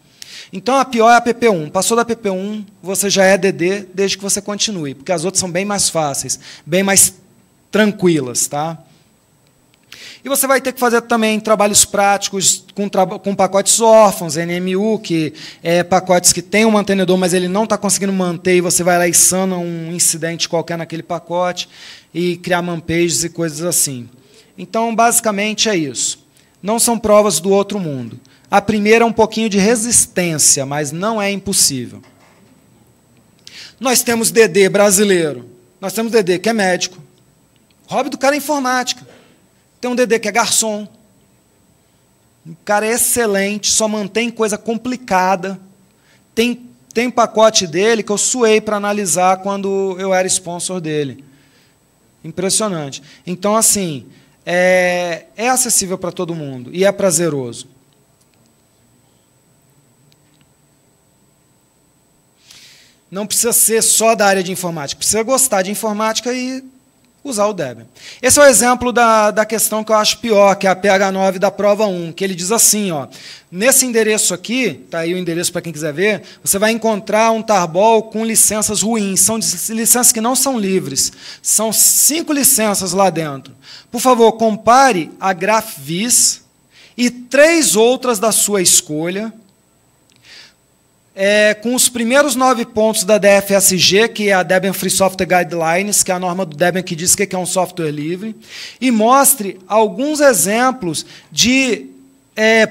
Então, a pior é a PP1. Passou da PP1, você já é DD, desde que você continue, porque as outras são bem mais fáceis, bem mais tranquilas. Tá? E você vai ter que fazer também trabalhos práticos com pacotes órfãos, NMU, que é pacotes que tem um mantenedor, mas ele não está conseguindo manter, e você vai lá e sana um incidente qualquer naquele pacote, e criar manpages e coisas assim. Então, basicamente, é isso. Não são provas do outro mundo. A primeira é um pouquinho de resistência, mas não é impossível. Nós temos DD brasileiro. Nós temos DD que é médico. O hobby do cara é informática. Tem um DD que é garçom. O cara é excelente, só mantém coisa complicada. Tem pacote dele que eu suei para analisar quando eu era sponsor dele. Impressionante. Então, assim, é acessível para todo mundo e é prazeroso. Não precisa ser só da área de informática. Precisa gostar de informática e usar o Debian. Esse é o exemplo da questão que eu acho pior, que é a PH9 da prova 1, que ele diz assim, ó, nesse endereço aqui, está aí o endereço para quem quiser ver, você vai encontrar um tarbol com licenças ruins. São licenças que não são livres. São 5 licenças lá dentro. Por favor, compare a GraphVis e 3 outras da sua escolha, com os primeiros 9 pontos da DFSG, que é a Debian Free Software Guidelines, que é a norma do Debian que diz que é um software livre, e mostre alguns exemplos de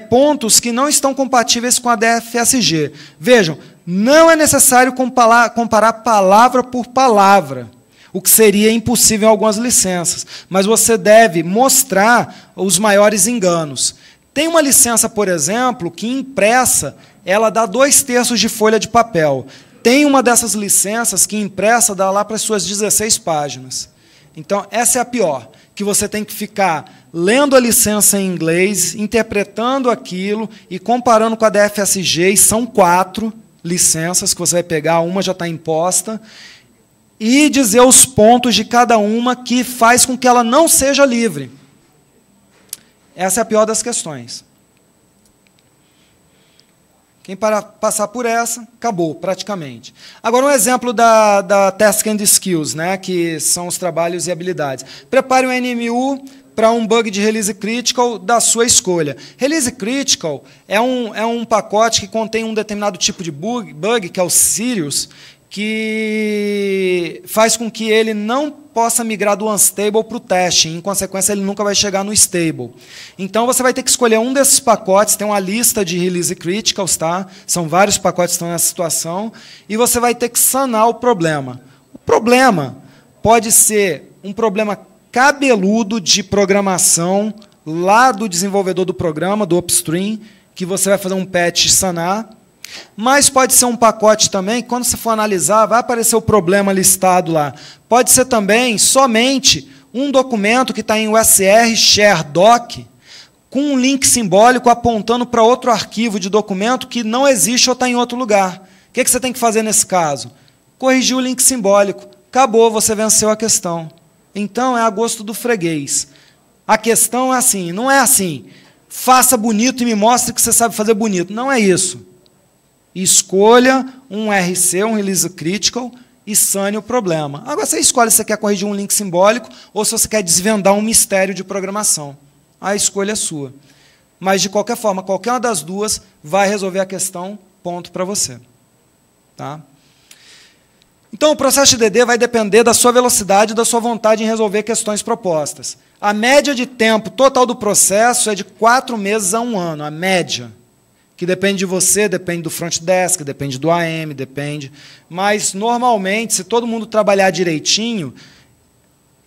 pontos que não estão compatíveis com a DFSG. Vejam, não é necessário comparar palavra por palavra, o que seria impossível em algumas licenças, mas você deve mostrar os maiores enganos. Tem uma licença, por exemplo, que impressa ela dá 2/3 de folha de papel. Tem uma dessas licenças que impressa dá lá para as suas 16 páginas. Então, essa é a pior, que você tem que ficar lendo a licença em inglês, interpretando aquilo e comparando com a DFSG, e são 4 licenças que você vai pegar, uma já está imposta, e dizer os pontos de cada uma que faz com que ela não seja livre. Essa é a pior das questões. Quem passar por essa, acabou, praticamente. Agora, um exemplo da Task and Skills, né, que são os trabalhos e habilidades. Prepare um NMU para um bug de Release Critical da sua escolha. Release Critical é um pacote que contém um determinado tipo de bug, que é o Sirius, que faz com que ele não possa migrar do unstable para o teste. Em consequência, ele nunca vai chegar no stable. Então, você vai ter que escolher um desses pacotes. Tem uma lista de release criticals, tá? São vários pacotes que estão nessa situação. E você vai ter que sanar o problema. O problema pode ser um problema cabeludo de programação lá do desenvolvedor do programa, do upstream, que você vai fazer um patch e sanar. Mas pode ser um pacote também, quando você for analisar, vai aparecer o problema listado lá. Pode ser também somente um documento que está em USR share doc, com um link simbólico apontando para outro arquivo de documento que não existe ou está em outro lugar. O que você tem que fazer nesse caso? Corrigir o link simbólico. Acabou, você venceu a questão. Então, é a gosto do freguês. A questão é assim, não é assim, faça bonito e me mostre que você sabe fazer bonito. Não é isso. Escolha um RC, um Release Critical, e sane o problema. Agora você escolhe se você quer corrigir um link simbólico ou se você quer desvendar um mistério de programação. A escolha é sua. Mas, de qualquer forma, qualquer uma das duas vai resolver a questão, ponto para você. Tá? Então, o processo de DD vai depender da sua velocidade e da sua vontade em resolver questões propostas. A média de tempo total do processo é de 4 meses a 1 ano, a média. Que depende de você, depende do front desk, depende do AM, depende. Mas, normalmente, se todo mundo trabalhar direitinho,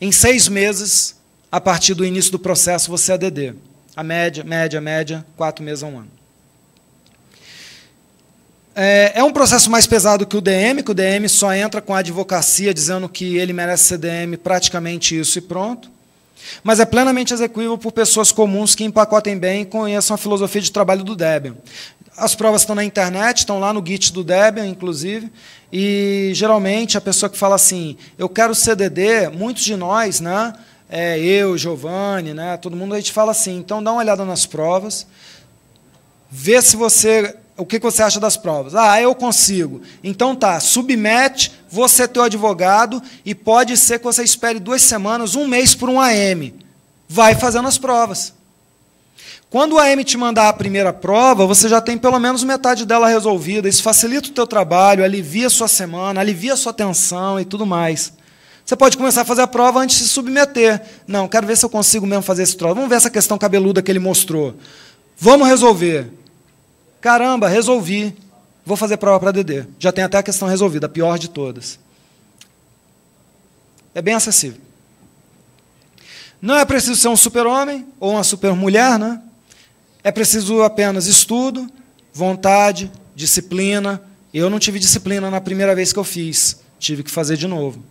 em 6 meses, a partir do início do processo, você é DD. A média, 4 meses a 1 ano. É um processo mais pesado que o DM, que o DM só entra com a advocacia dizendo que ele merece ser DM, praticamente isso e pronto. Mas é plenamente executível por pessoas comuns que empacotem bem e conheçam a filosofia de trabalho do Debian. As provas estão na internet, estão lá no Git do Debian, inclusive, e geralmente a pessoa que fala assim, eu quero CDD, muitos de nós, né, eu, Giovanni, né, todo mundo, a gente fala assim, então dá uma olhada nas provas, vê se você, o que você acha das provas. Ah, eu consigo. Então tá, submete, você é teu advogado, e pode ser que você espere 2 semanas, 1 mês por um AM. Vai fazendo as provas. Quando o AM te mandar a primeira prova, você já tem pelo menos metade dela resolvida, isso facilita o teu trabalho, alivia a sua semana, alivia a sua tensão e tudo mais. Você pode começar a fazer a prova antes de se submeter. Não, quero ver se eu consigo mesmo fazer esse troço. Vamos ver essa questão cabeluda que ele mostrou. Vamos resolver. Caramba, resolvi. Vou fazer prova para DD. Já tem até a questão resolvida, a pior de todas. É bem acessível. Não é preciso ser um super-homem ou uma super-mulher, né? É preciso apenas estudo, vontade, disciplina. Eu não tive disciplina na primeira vez que eu fiz. Tive que fazer de novo.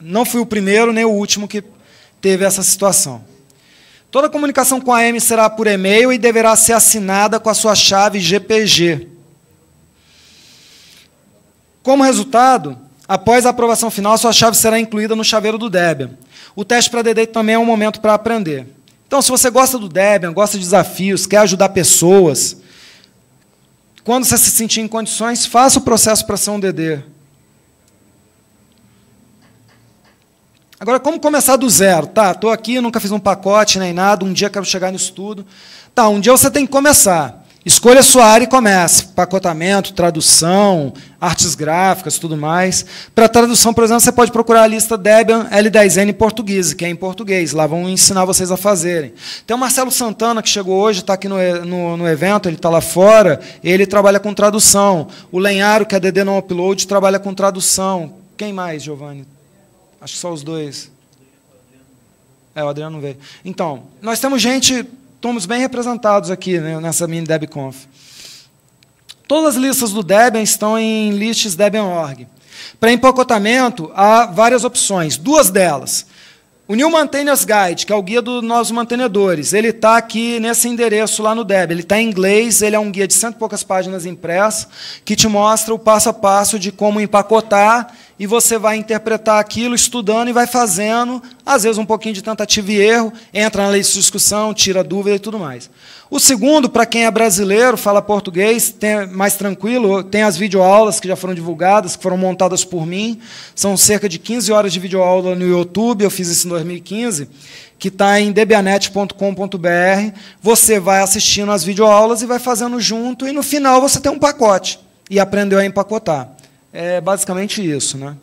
Não fui o primeiro nem o último que teve essa situação. Toda comunicação com a AM será por e-mail e deverá ser assinada com a sua chave GPG. Como resultado, após a aprovação final, a sua chave será incluída no chaveiro do Debian. O teste para DD também é um momento para aprender. Então, se você gosta do Debian, gosta de desafios, quer ajudar pessoas, quando você se sentir em condições, faça o processo para ser um DD. Agora, como começar do zero? Tá, estou aqui, nunca fiz um pacote nem nada, um dia quero chegar nisso tudo. Tá, um dia você tem que começar. Escolha a sua área e comece. Pacotamento, tradução, artes gráficas, tudo mais. Para tradução, por exemplo, você pode procurar a lista Debian L10N Português, que é em português. Lá vão ensinar vocês a fazerem. Tem o Marcelo Santana, que chegou hoje, está aqui no evento, ele está lá fora, ele trabalha com tradução. O Lenharo, que é DD não upload, trabalha com tradução. Quem mais, Giovanni? Acho que só os dois. O Adriano não veio. Então, nós temos gente, estamos bem representados aqui, né, nessa mini DebConf. Todas as listas do Debian estão em lists.debian.org. Para empacotamento, há várias opções, duas delas. O New Maintainer's Guide, que é o guia dos novos mantenedores, ele está aqui nesse endereço lá no Debian. Ele está em inglês, ele é um guia de 100 e poucas páginas impresso, que te mostra o passo a passo de como empacotar, e você vai interpretar aquilo estudando e vai fazendo, às vezes um pouquinho de tentativa e erro, entra na lista de discussão, tira dúvida e tudo mais. O segundo, para quem é brasileiro, fala português, tem, mais tranquilo, tem as videoaulas que já foram divulgadas, que foram montadas por mim, são cerca de 15 horas de videoaula no YouTube, eu fiz isso em 2015, que está em debianet.com.br, você vai assistindo as videoaulas e vai fazendo junto, e no final você tem um pacote, e aprendeu a empacotar. É basicamente isso, né?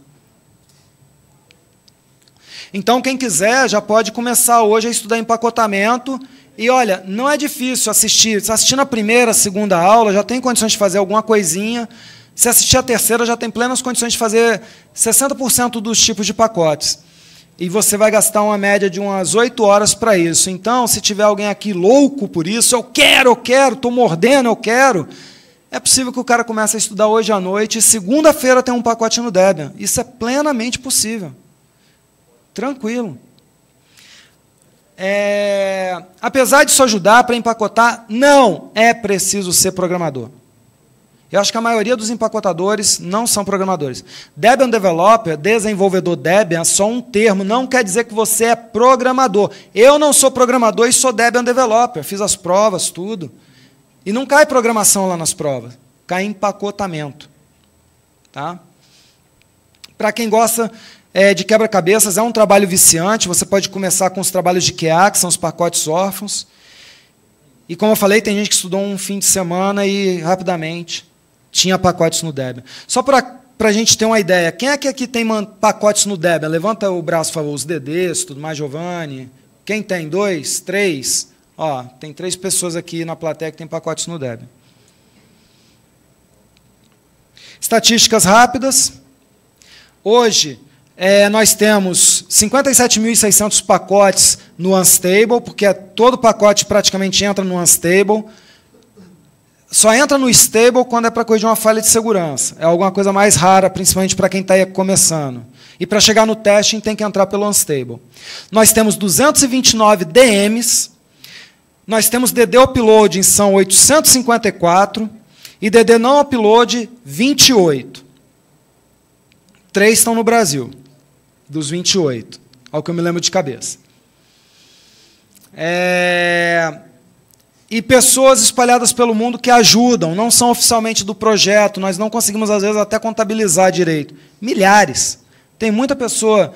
Então, quem quiser já pode começar hoje a estudar empacotamento. E, olha, não é difícil assistir. Se assistir na primeira, segunda aula, já tem condições de fazer alguma coisinha. Se assistir a terceira, já tem plenas condições de fazer 60% dos tipos de pacotes. E você vai gastar uma média de umas 8 horas para isso. Então, se tiver alguém aqui louco por isso, eu quero, estou mordendo, eu quero, é possível que o cara comece a estudar hoje à noite e segunda-feira tem um pacote no Debian. Isso é plenamente possível. Tranquilo. Apesar disso ajudar para empacotar, não é preciso ser programador. Eu acho que a maioria dos empacotadores não são programadores. Debian Developer, desenvolvedor Debian, é só um termo, não quer dizer que você é programador. Eu não sou programador e sou Debian Developer, fiz as provas, tudo. E não cai programação lá nas provas, cai empacotamento. Tá? Para quem gosta de quebra-cabeças, é um trabalho viciante, você pode começar com os trabalhos de QA, que são os pacotes órfãos. E, como eu falei, tem gente que estudou um fim de semana e, rapidamente, tinha pacotes no Debian. Só para a gente ter uma ideia, quem é que aqui tem pacotes no Debian? Levanta o braço, por favor, os DDs, tudo mais, Giovanni. Quem tem? 2? 3? Ó, tem 3 pessoas aqui na plateia que tem pacotes no Debian. Estatísticas rápidas. Hoje, nós temos 57.600 pacotes no Unstable, porque todo pacote praticamente entra no Unstable. Só entra no Stable quando é para corrigir uma falha de segurança. É alguma coisa mais rara, principalmente para quem está começando. E para chegar no testing tem que entrar pelo Unstable. Nós temos 229 DMs. Nós temos DD Upload, são 854, e DD Não Upload, 28. 3 estão no Brasil, dos 28, ao que eu me lembro de cabeça. E pessoas espalhadas pelo mundo que ajudam, não são oficialmente do projeto, nós não conseguimos, às vezes, até contabilizar direito. Milhares. Tem muita pessoa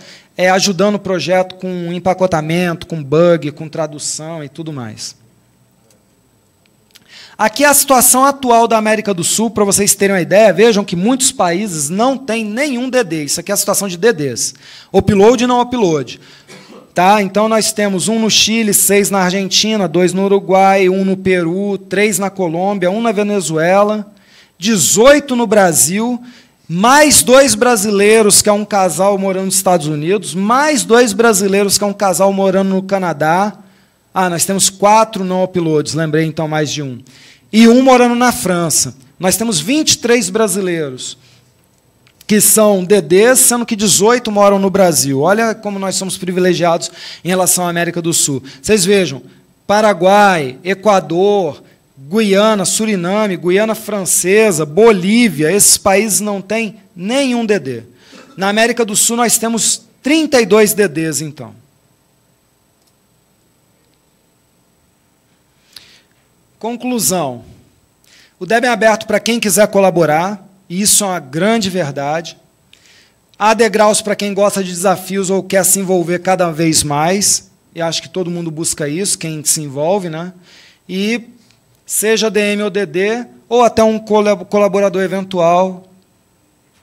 ajudando o projeto com empacotamento, com bug, com tradução e tudo mais. Aqui é a situação atual da América do Sul, para vocês terem uma ideia, vejam que muitos países não têm nenhum DD. Isso aqui é a situação de DDs. Upload e não upload. Tá? Então, nós temos 1 no Chile, 6 na Argentina, 2 no Uruguai, 1 no Peru, 3 na Colômbia, 1 na Venezuela, 18 no Brasil, mais 2 brasileiros, que é um casal morando nos Estados Unidos, mais 2 brasileiros, que é um casal morando no Canadá. Ah, nós temos 4 não uploads, lembrei, então, mais de 1. E 1 morando na França. Nós temos 23 brasileiros, que são DDs, sendo que 18 moram no Brasil. Olha como nós somos privilegiados em relação à América do Sul. Vocês vejam, Paraguai, Equador, Guiana, Suriname, Guiana Francesa, Bolívia, esses países não têm nenhum DD. Na América do Sul, nós temos 32 DDs, então. Conclusão. O Debian é aberto para quem quiser colaborar, e isso é uma grande verdade. Há degraus para quem gosta de desafios ou quer se envolver cada vez mais, e acho que todo mundo busca isso, quem se envolve, né? E seja DM ou DD, ou até um colaborador eventual,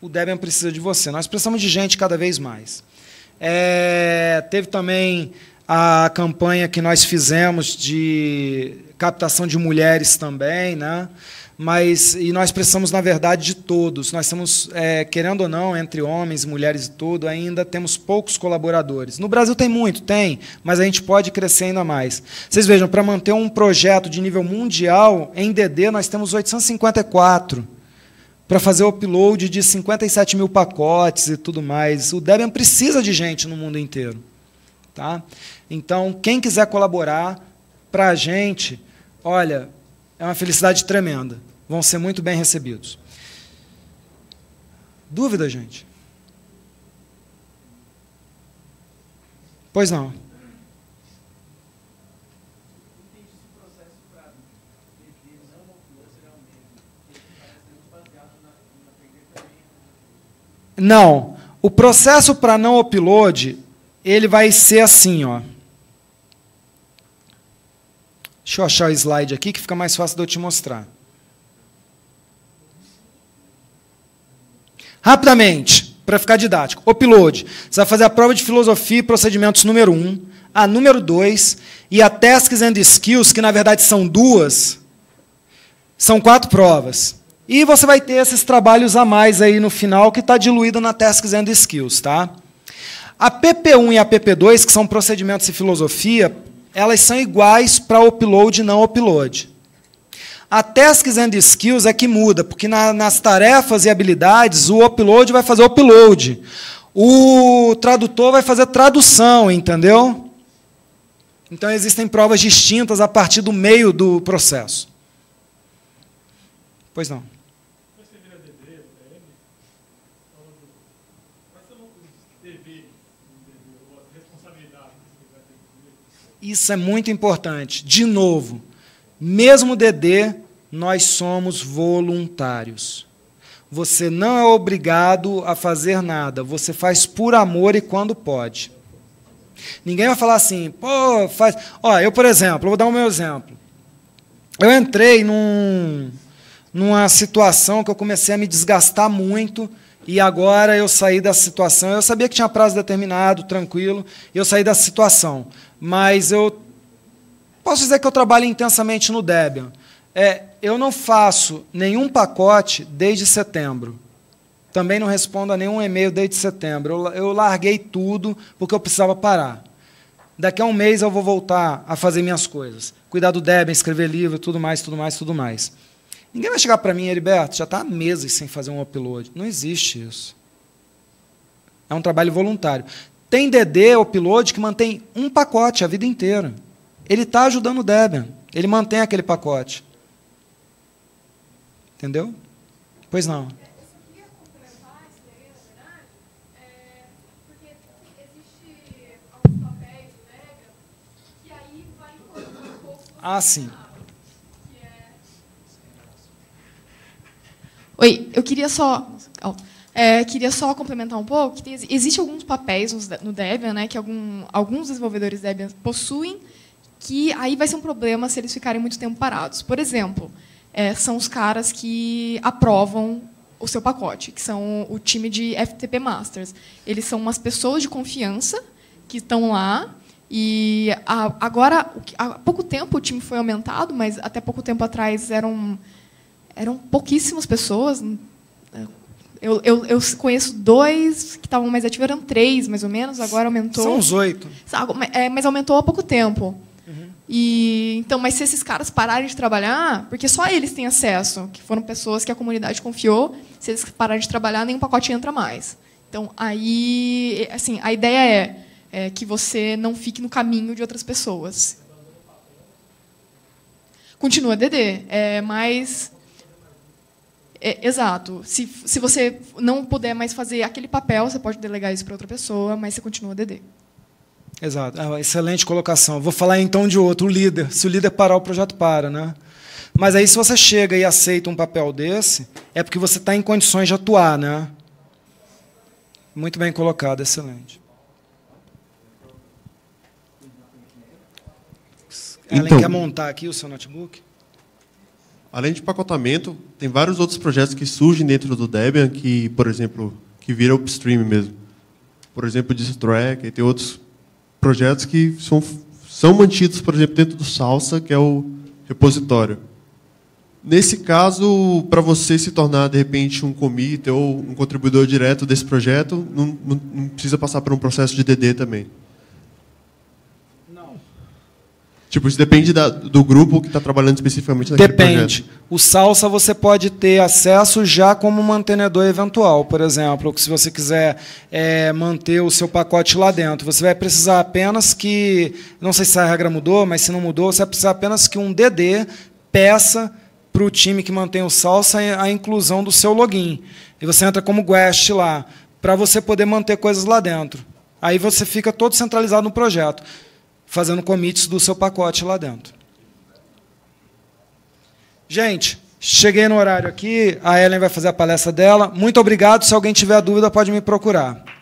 o Debian precisa de você. Nós precisamos de gente cada vez mais. Teve também a campanha que nós fizemos de captação de mulheres também, né? E nós precisamos, na verdade, de todos. Nós temos, querendo ou não, entre homens, mulheres e tudo, ainda temos poucos colaboradores. No Brasil tem muito, tem, mas a gente pode crescer ainda mais. Vocês vejam, para manter um projeto de nível mundial, em DD nós temos 854, para fazer o upload de 57 mil pacotes e tudo mais. O Debian precisa de gente no mundo inteiro. Tá? Então, quem quiser colaborar, para a gente, olha, é uma felicidade tremenda. Vão ser muito bem recebidos. Dúvida, gente? Pois não. Não. O processo para não upload, ele vai ser assim, ó. Deixa eu achar o slide aqui, que fica mais fácil de eu te mostrar. Rapidamente, para ficar didático. Upload. Você vai fazer a prova de filosofia e procedimentos número 1, a número 2, e a Tasks and Skills, que na verdade são 2, são 4 provas. E você vai ter esses trabalhos a mais aí no final, que está diluído na Tasks and Skills. Tá? A PP1 e a PP2, que são procedimentos e filosofia, elas são iguais para upload e não upload. A Tasks and Skills é que muda, porque nas tarefas e habilidades, o upload vai fazer upload. O tradutor vai fazer tradução, entendeu? Então, existem provas distintas a partir do meio do processo. Pois não. Você vira DD, DM? Quais são os deveres, ou as responsabilidades que vai ter que... Isso é muito importante. De novo, mesmo DD, nós somos voluntários. Você não é obrigado a fazer nada. Você faz por amor e quando pode. Ninguém vai falar assim, pô, faz... Ó, eu, por exemplo, vou dar o meu exemplo. Eu entrei numa situação que eu comecei a me desgastar muito, e agora eu saí da situação. Eu sabia que tinha prazo determinado, tranquilo, eu saí da situação. Mas eu posso dizer que eu trabalho intensamente no Debian. Eu não faço nenhum pacote desde setembro. Também não respondo a nenhum e-mail desde setembro. Eu larguei tudo porque eu precisava parar. Daqui a um mês eu vou voltar a fazer minhas coisas. Cuidar do Debian, escrever livro, tudo mais, tudo mais, tudo mais. Ninguém vai chegar para mim, Heriberto, já está há meses sem fazer um upload. Não existe isso. É um trabalho voluntário. Tem DD, upload, que mantém um pacote a vida inteira. Ele está ajudando o Debian. Ele mantém aquele pacote. Entendeu? Pois não. Ah, sim. Oi, eu queria só complementar um pouco que existe alguns papéis no Debian, né, que alguns desenvolvedores Debian possuem, que aí vai ser um problema se eles ficarem muito tempo parados. Por exemplo, são os caras que aprovam o seu pacote, que são o time de FTP Masters. Eles são umas pessoas de confiança que estão lá. E agora, há pouco tempo, o time foi aumentado, mas até pouco tempo atrás eram pouquíssimas pessoas. Eu conheço dois que estavam mais ativos, eram três, mais ou menos, agora aumentou. São uns 8. Mas aumentou há pouco tempo. Uhum. E, então, mas se esses caras pararem de trabalhar, porque só eles têm acesso, que foram pessoas que a comunidade confiou, se eles pararem de trabalhar, nenhum pacote entra mais. Então, aí, assim, a ideia é que você não fique no caminho de outras pessoas. Continua DD, mas... exato. Se você não puder mais fazer aquele papel, você pode delegar isso para outra pessoa, mas você continua DD. Exato. Excelente colocação. Vou falar então de outro, o líder. Se o líder parar, o projeto para, né? Mas aí, se você chega e aceita um papel desse, é porque você está em condições de atuar, né? Muito bem colocado, excelente. Então, Ellen, quer montar aqui o seu notebook? Além de pacotamento, tem vários outros projetos que surgem dentro do Debian, que, por exemplo, que vira upstream mesmo. Por exemplo, o Distrack, e tem outros projetos que são mantidos, por exemplo, dentro do Salsa, que é o repositório. Nesse caso, para você se tornar, de repente, um commit ou um contribuidor direto desse projeto, não precisa passar por um processo de DD também. Tipo, isso depende do grupo que está trabalhando especificamente naquele projeto. Depende. O Salsa você pode ter acesso já como mantenedor eventual, por exemplo. Se você quiser manter o seu pacote lá dentro, você vai precisar apenas que... Não sei se a regra mudou, mas se não mudou, você vai precisar apenas que um DD peça para o time que mantém o Salsa a inclusão do seu login. E você entra como guest lá, para você poder manter coisas lá dentro. Aí você fica todo centralizado no projeto, fazendo commits do seu pacote lá dentro. Gente, cheguei no horário aqui, a Ellen vai fazer a palestra dela. Muito obrigado, se alguém tiver dúvida pode me procurar.